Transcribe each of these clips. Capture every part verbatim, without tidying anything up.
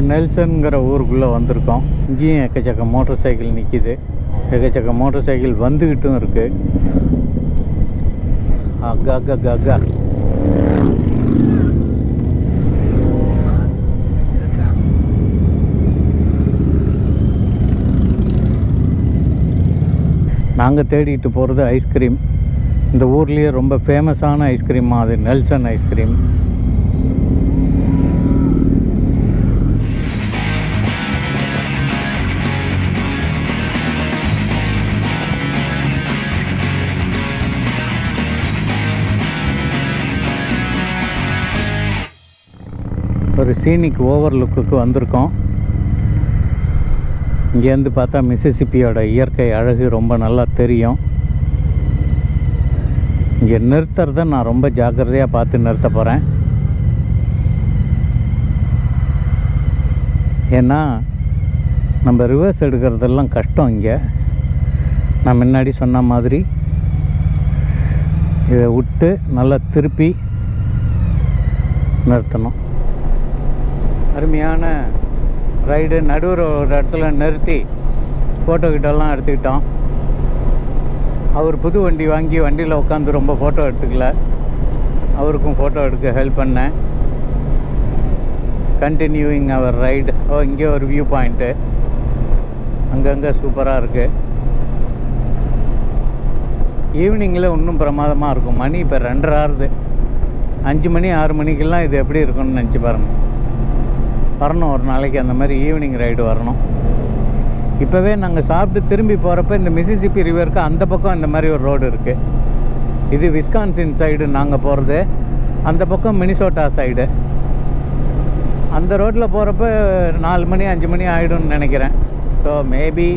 இந்த நெல்சன்ங்கிற ஊருக்குள்ளே வந்திருக்கோம். இங்கேயும் எக்கச்சக்க மோட்டர் சைக்கிள் நிற்கிது, எக்கச்சக்க மோட்டர் சைக்கிள் வந்துக்கிட்டும் இருக்குது. அக்கா அக்கா அக்கா அக்கா நாங்கள் தேடிக்கிட்டு போகிறது ஐஸ்கிரீம். இந்த ஊர்லேயே ரொம்ப ஃபேமஸான ஐஸ்கிரீமாக அது நெல்சன் ஐஸ்கிரீம். ஒரு சீனிக் ஓவர்லுக்கு வந்திருக்கோம். இங்கேருந்து பார்த்தா மிசிசிப்பியோட இயற்கை அழகு ரொம்ப நல்லா தெரியும். இங்கே நிறுத்துறத நான் ரொம்ப ஜாக்கிரதையாக பார்த்து நிறுத்த போகிறேன். ஏன்னா நம்ம ரிவர்ஸ் எடுக்கிறதெல்லாம் கஷ்டம். இங்கே நான் முன்னாடி சொன்ன மாதிரி இதை விட்டு நல்லா திருப்பி நிறுத்தணும். அருமையான ரைடு. நடுவில் ஒரு இடத்துல நிறுத்தி ஃபோட்டோகிட்டெல்லாம் எடுத்துக்கிட்டோம். அவர் புது வண்டி வாங்கி வண்டியில் உட்காந்து ரொம்ப ஃபோட்டோ எடுத்துக்கல, அவருக்கும் ஃபோட்டோ எடுக்க ஹெல்ப் பண்ணேன். கண்டினியூவிங் அவர் ரைடு. ஓ, இங்கே ஒரு வியூ பாயிண்ட்டு அங்கங்கே சூப்பராக இருக்குது. ஈவினிங்கில் இன்னும் பிரமாதமாக இருக்கும். மணி இப்போ ரெண்டரை ஆறுது. அஞ்சு மணி ஆறு மணிக்கெல்லாம் இது எப்படி இருக்குன்னு நினச்சி பாருங்கள். வரணும் ஒரு நாளைக்கு அந்த மாதிரி ஈவினிங் ரைடு வரணும். இப்போவே நாங்கள் சாப்பிட்டு திரும்பி போகிறப்ப இந்த மிசிசிப்பி ரிவருக்கு அந்த பக்கம் இந்த மாதிரி ஒரு ரோடு இருக்குது. இது விஸ்கான்சின் சைடு நாங்கள் போகிறது, அந்த பக்கம் மினிசோட்டா சைடு. அந்த ரோட்டில் போகிறப்ப நாலு மணி அஞ்சு மணி ஆகிடும்னு நினைக்கிறேன். ஸோ மேபி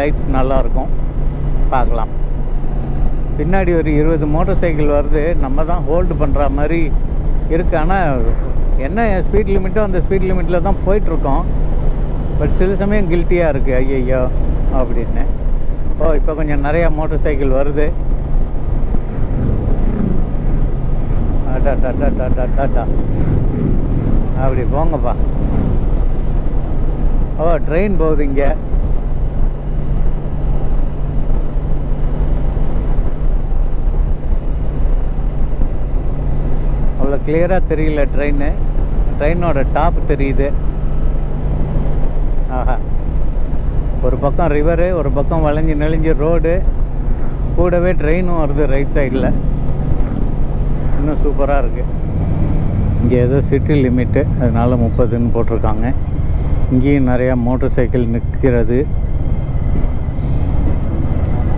லைட்ஸ் நல்லாயிருக்கும், பார்க்கலாம். பின்னாடி ஒரு இருபது மோட்டர் சைக்கிள் வருது. நம்ம தான் ஹோல்டு பண்ணுற மாதிரி இருக்கு. ஆனால் என்ன ஸ்பீட் லிமிட்டோ அந்த ஸ்பீட் லிமிட்டில் தான் போயிட்டுருக்கோம். பட் சில சமயம் கில்ட்டியாக இருக்குது, ஐயையோ அப்படின்னு. ஓ, இப்போ கொஞ்சம் நிறையா மோட்டர் சைக்கிள் வருது. டாடா டாடா டாடா டாடா அப்படி போங்கப்பா. ஓ, ட்ரெயின் போகுது இங்கே. அவ்வளோ கிளியராக தெரியல ட்ரெயின். ட்ரெயினோட டாப் தெரியுது. ஆஹா, ஒரு பக்கம் ரிவரு, ஒரு பக்கம் வளைஞ்சி நெளிஞ்சு ரோடு, கூடவே ட்ரெயினும் வருது ரைட் சைடில். இன்னும் சூப்பராக இருக்குது. இங்கே ஏதோ சிட்டி லிமிட்டு, அதனால் முப்பதுன்னு போட்டிருக்காங்க. இங்கேயும் நிறையா மோட்டர் சைக்கிள் நிற்கிறது.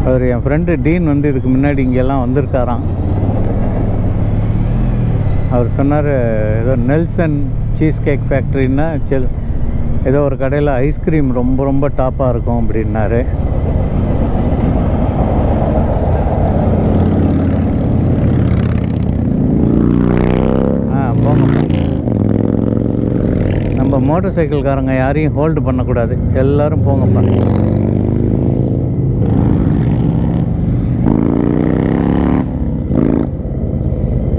அவர் என் ஃப்ரெண்டு டீன் வந்து இதுக்கு முன்னாடி இங்கெல்லாம் வந்திருக்காராம். அவர் சொன்னார், ஏதோ நெல்சன் சீஸ்கேக் ஃபேக்ட்ரின்னா செல் ஏதோ ஒரு கடையில் ஐஸ்கிரீம் ரொம்ப ரொம்ப டாப்பாக இருக்கும் அப்படின்னாரு. ஆ போங்க. நம்ம மோட்டர் சைக்கிள்காரங்க யாரையும் ஹோல்டு பண்ணக்கூடாது, எல்லோரும் போங்க பண்ண.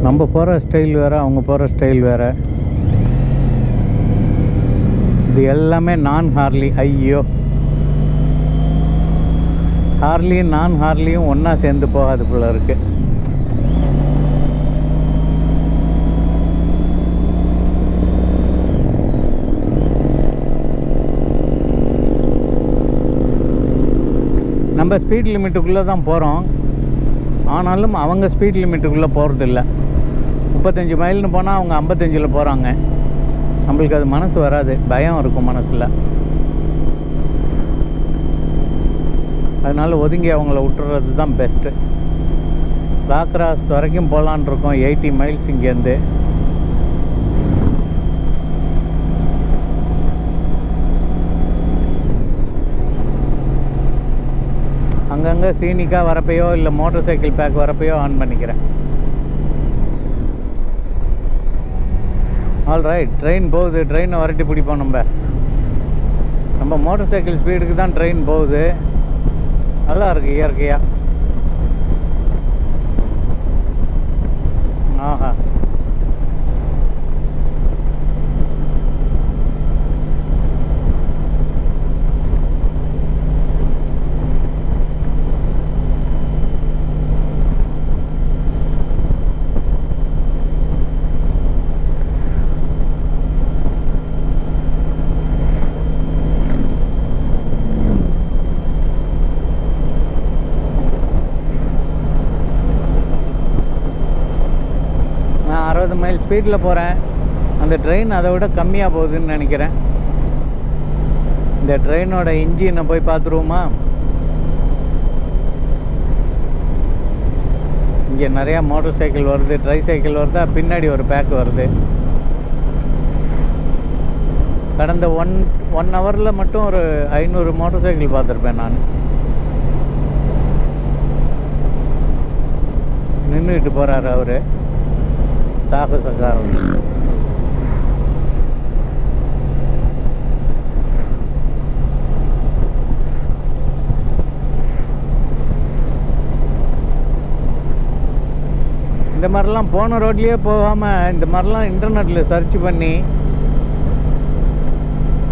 நம்ம போகிற ஸ்டைல் வேறு, அவங்க போகிற ஸ்டைல் வேறு. இது எல்லாமே நான் ஹார்லி. ஐயோ, ஹார்லியும் நான் ஹார்லியும் ஒன்றா சேர்ந்து போகாது போல இருக்குது. நம்ம ஸ்பீட் லிமிட்டுக்குள்ளே தான் போகிறோம், ஆனாலும் அவங்க ஸ்பீட் லிமிட்டுக்குள்ளே போகிறதில்ல. முப்பத்தஞ்சு மைல்னு போனால் அவங்க ஐம்பத்தஞ்சில் போகிறாங்க. நம்மளுக்கு அது மனசு வராது, பயம் இருக்கும் மனசில். அதனால் ஒதுங்கி அவங்கள விட்டுறது தான் பெஸ்ட்டு. லாக்ராஸ் வரைக்கும் போகலான் இருக்கோம், எயிட்டி மைல்ஸ் இங்கேருந்து. அங்கங்கே சீனிக்காக வரப்பையோ இல்லை மோட்டர் சைக்கிள் பேக் வரப்பையோ ஆன் பண்ணிக்கிறேன். ஆல் ரைட், ட்ரெயின் போகுது. ட்ரெயினை வரட்டி பிடிப்போம் நம்ம. நம்ம மோட்டர் சைக்கிள் ஸ்பீடுக்கு தான் ட்ரெயின் போகுது. நல்லா இருக்குது இயற்கையாக. ஆஹா, ஸ்பீடில் போகிறேன். அந்த ட்ரெயின் அதை விட கம்மியாக போகுதுன்னு நினைக்கிறேன். இந்த ட்ரெயினோட இன்ஜினை போய் பார்த்துருவோமா? இங்கே நிறையா மோட்டர் சைக்கிள் வருது, ட்ரை சைக்கிள் வருதா, பின்னாடி ஒரு பேக் வருது. கடந்த ஒன் ஒன் ஹவரில் மட்டும் ஒரு ஐநூறு மோட்டர் சைக்கிள் பார்த்துருப்பேன் நான். நின்றுட்டு போகிறாரு அவர் சாகசக்காரர். இந்த மாதிரிலாம் போன ரோட்லேயே போகாமல் இந்த மாதிரிலாம் இன்டர்நெட்டில் சர்ச் பண்ணி,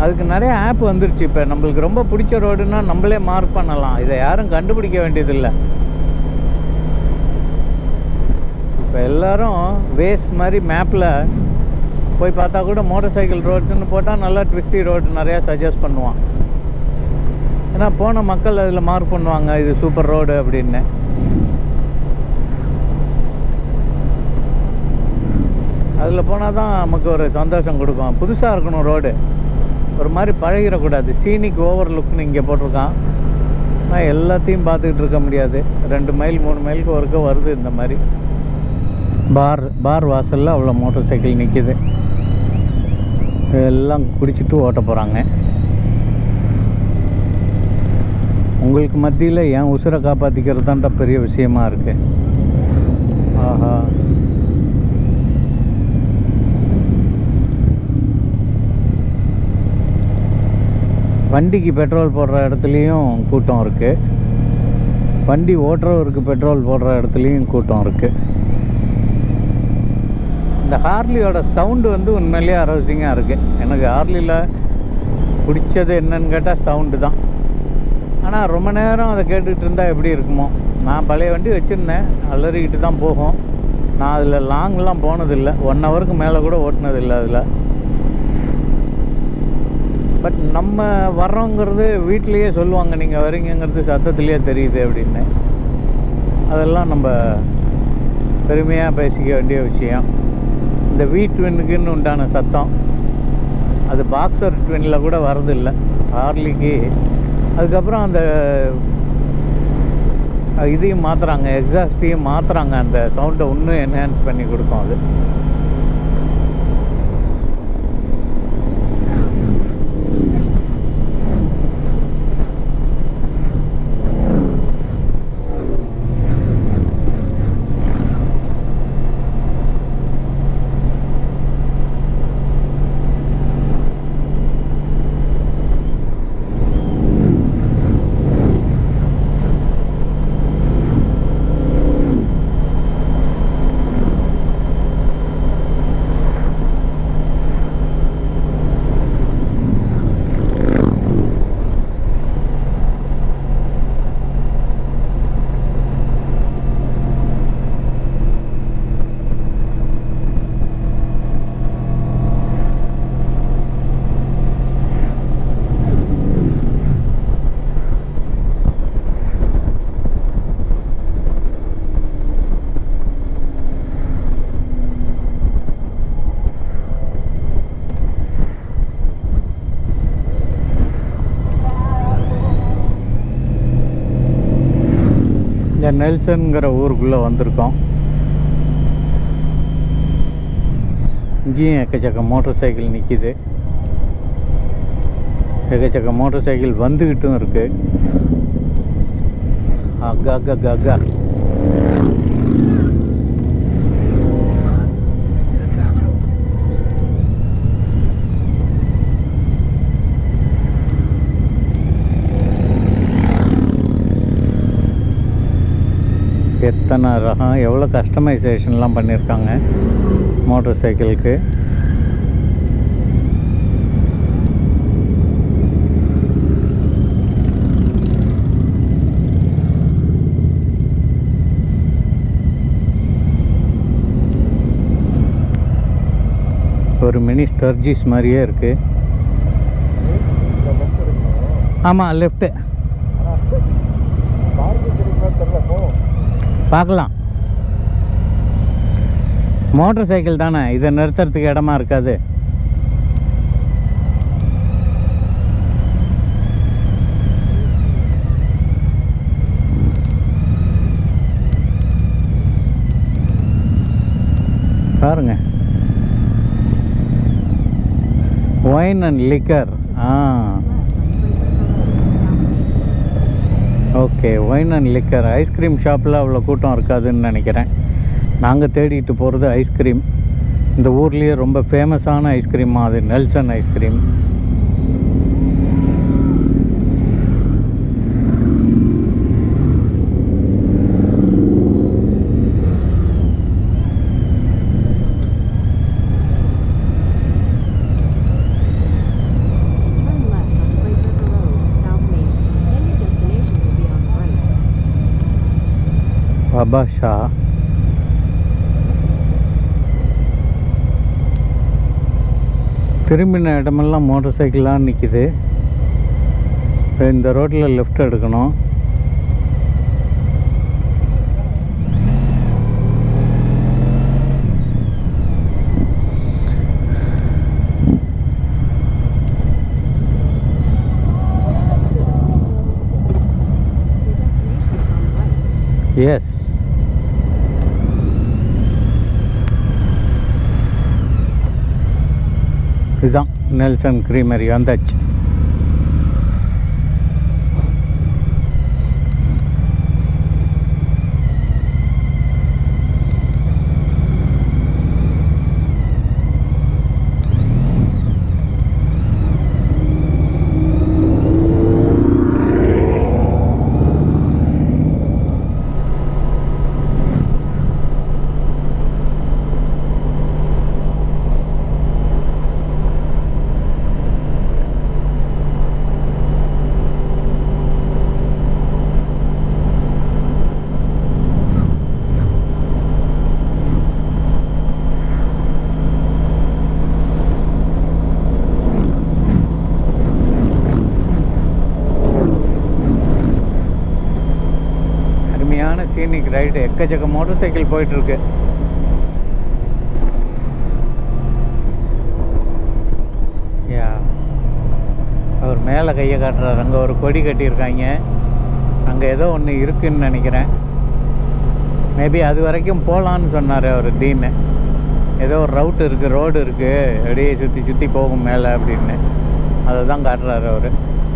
அதுக்கு நிறைய ஆப் வந்துருச்சு. இப்போ நம்மளுக்கு ரொம்ப பிடிச்ச ரோடுன்னா நம்மளே மார்க் பண்ணலாம். இதை யாரும் கண்டுபிடிக்க வேண்டியதில்லை. இப்போ எல்லோரும் வேஸ் மாதிரி மேப்பில் போய் பார்த்தா கூட மோட்டர் சைக்கிள் ரோட்ஸ்ன்னு போட்டால் நல்லா ட்விஸ்டி ரோடு நிறையா சஜஸ்ட் பண்ணுவான். ஏன்னா போன மக்கள் அதில் மார்க் பண்ணுவாங்க இது சூப்பர் ரோடு அப்படின்னு. அதில் போனால் தான் நமக்கு ஒரு சந்தோஷம் கொடுக்கும். புதுசாக இருக்கணும் ரோடு, ஒரு மாதிரி பழகிடக்கூடாது. சீனிக் ஓவர் லுக்னு இங்கே போட்டிருக்கான். நான் எல்லாத்தையும் பார்த்துக்கிட்டு இருக்க முடியாது. ரெண்டு மைல் மூணு மைலுக்கு ஒருக்க வருது இந்த மாதிரி. பார் பார் வாசலில் அவ்வளோ மோட்டர் சைக்கிள் நிற்கிது. எல்லாம் குடிச்சிட்டு ஓட்ட போகிறாங்க. உங்களுக்கு மத்தியில் என் உசுரை காப்பாற்றிக்கிறது தான்ட்ட பெரிய விஷயமா இருக்குது. ஆஹா, வண்டிக்கு பெட்ரோல் போடுற இடத்துலையும் கூட்டம் இருக்குது, வண்டி ஓட்டுறவருக்கு பெட்ரோல் போடுற இடத்துலையும் கூட்டம் இருக்குது. இந்த ஹார்லியோட சவுண்டு வந்து உண்மையிலேயே அரவசிங்காக இருக்குது. எனக்கு ஹார்லியில் பிடிச்சது என்னன்னு கேட்டால் சவுண்டு தான். ஆனால் ரொம்ப நேரம் அதை கேட்டுக்கிட்டு இருந்தால் எப்படி இருக்குமோ. நான் பழைய வண்டி வச்சுருந்தேன், அலறிக்கிட்டு தான் போகும். நான் அதில் லாங்லாம் போனதில்லை, ஒன் ஹவருக்கு மேலே கூட ஓட்டினதில்லை அதில். பட் நம்ம வர்றோங்கிறது வீட்லேயே சொல்லுவாங்க, நீங்கள் வரீங்கங்கிறது சத்தத்துலேயே தெரியுது அப்படின்னு. அதெல்லாம் நம்ம பெருமையாக பேசிக்க வேண்டிய விஷயம். இந்த வீ ட்வின்னுக்குன்னு உண்டான சத்தம் அது பாக்ஸர் ட்வினில் கூட வரதில்லை ஹார்லிக்கு. அதுக்கப்புறம் அந்த இதையும் மாற்றுறாங்க, எக்ஸாஸ்டையும் மாற்றுறாங்க. அந்த சவுண்டை இன்னும் என்ஹான்ஸ் பண்ணி கொடுக்கும் அது. நெல்சன்கிற ஊருக்குள்ளே வந்திருக்கோம். இங்கேயும் எக்கச்சக்க மோட்டர் சைக்கிள் நிற்கிது, எக்கச்சக்க மோட்டர் சைக்கிள் வந்துக்கிட்டும் இருக்குது. அக்கா அக்கா அக்கா எத்தனை ரகம், எவ்வளோ கஸ்டமைசேஷன்லாம் பண்ணியிருக்காங்க மோட்டர் சைக்கிளுக்கு. ஒரு மினி ஸ்டர்ஜிஸ் மாதிரியே இருக்குது. ஆமாம், லெஃப்ட்டு பார்க்கலாம். मोटर साइकिल தானே இத நிறுத்துறதுக்கு இடமா இருக்காது பாருங்க wine and liquor ah okay wine and liquor ice cream शॉपல அவ்ளோ கூட்டம் இருக்காதுன்னு நினைக்கிறேன் நாங்கள் தேடிட்டு போகிறது ஐஸ்கிரீம் இந்த ஊர்லேயே ரொம்ப ஃபேமஸான ஐஸ்கிரீமாக அது நெல்சன் ஐஸ்கிரீம் बाबा शाह திரும்பின இடமெல்லாம் மோட்டர் சைக்கிளாக நிற்கிது இப்போ இந்த ரோட்டில் லெஃப்ட் எடுக்கணும் எஸ் इदा नेल्सन क्रीमरी अंदाज இன்னைக்கு ரைட் எக்கச்சக்க மோட்டார் சைக்கிள் போயிட்டு இருக்கு யா அவர் மேலே கையை காட்டுறாரு அங்கே ஒரு கொடி கட்டியிருக்காங்க அங்கே ஏதோ ஒன்று இருக்குன்னு நினைக்கிறேன் மேபி அது வரைக்கும் போகலான்னு சொன்னார் அவர் டீன்னு ஏதோ ஒரு ரவுட் இருக்குது ரோடு இருக்குது அப்படியே சுற்றி சுற்றி போகும் மேலே அப்படின்னு அதை தான் காட்டுறாரு அவர்